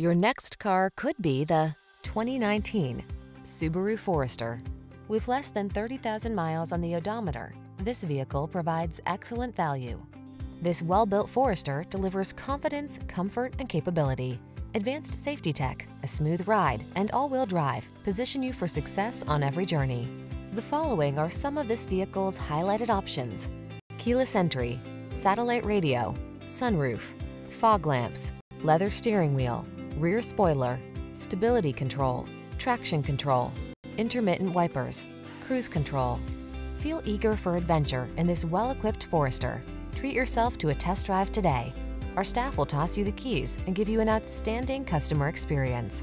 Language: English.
Your next car could be the 2019 Subaru Forester. With less than 30,000 miles on the odometer, this vehicle provides excellent value. This well-built Forester delivers confidence, comfort, and capability. Advanced safety tech, a smooth ride, and all-wheel drive position you for success on every journey. The following are some of this vehicle's highlighted options: keyless entry, satellite radio, sunroof, fog lamps, leather steering wheel, rear spoiler, stability control, traction control, intermittent wipers, cruise control. Feel eager for adventure in this well-equipped Forester. Treat yourself to a test drive today. Our staff will toss you the keys and give you an outstanding customer experience.